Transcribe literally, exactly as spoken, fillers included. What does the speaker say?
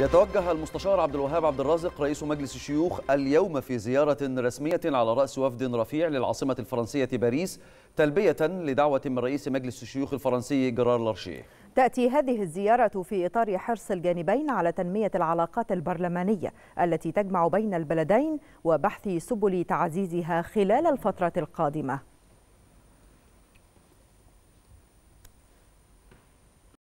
يتوجه المستشار عبدالوهاب عبدالرازق رئيس مجلس الشيوخ اليوم في زيارة رسمية على رأس وفد رفيع للعاصمة الفرنسية باريس تلبية لدعوة من رئيس مجلس الشيوخ الفرنسي جرار لرشيه. تأتي هذه الزيارة في إطار حرص الجانبين على تنمية العلاقات البرلمانية التي تجمع بين البلدين وبحث سبل تعزيزها خلال الفترة القادمة.